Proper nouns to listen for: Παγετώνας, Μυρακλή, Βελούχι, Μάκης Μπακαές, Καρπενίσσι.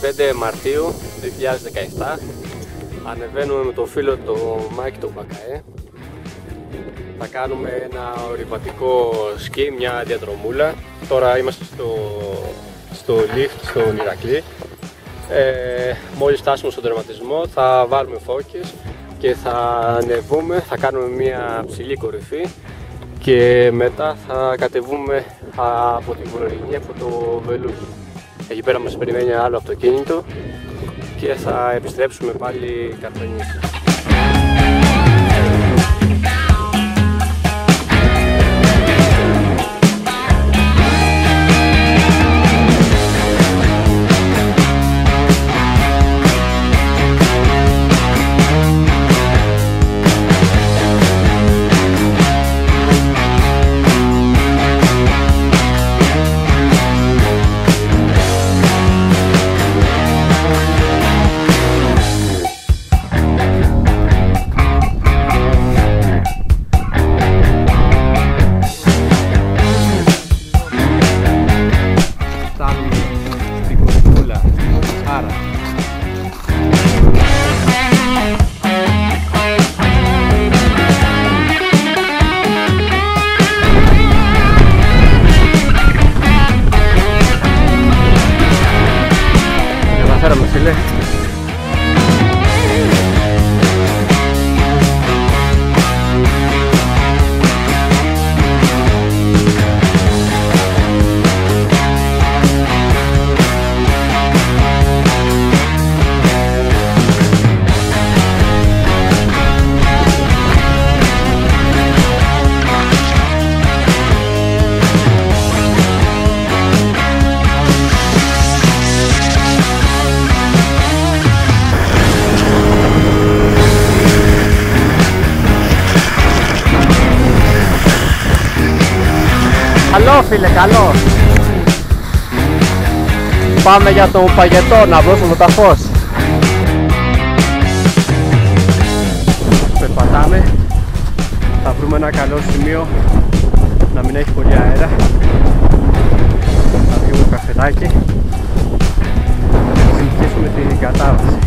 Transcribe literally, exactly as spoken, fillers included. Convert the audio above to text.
είκοσι πέντε Μαρτίου δύο χιλιάδες δεκαεπτά ανεβαίνουμε με τον φίλο του Μάκη τον Μπακαέ. Θα κάνουμε ένα ορειβατικό σκι, μια διαδρομούλα. Τώρα είμαστε στο, στο lift, στο Μυρακλή. Ε, μόλις φτάσουμε στον τερματισμό θα βάλουμε φώκες και θα ανεβούμε, θα κάνουμε μια ψηλή κορυφή και μετά θα κατεβούμε από την Βελούχιον, από το Βελούχιον. Εκεί πέρα μας περιμένει άλλο αυτοκίνητο και θα επιστρέψουμε πάλι Καρπενίσσι. Καλό φίλε, καλό! Πάμε για το παγετό να δώσουμε τα φως. Περπατάμε, θα βρούμε ένα καλό σημείο να μην έχει πολύ αέρα. Θα βγούμε καφετάκι και θα συνεχίσουμε την κατάβαση.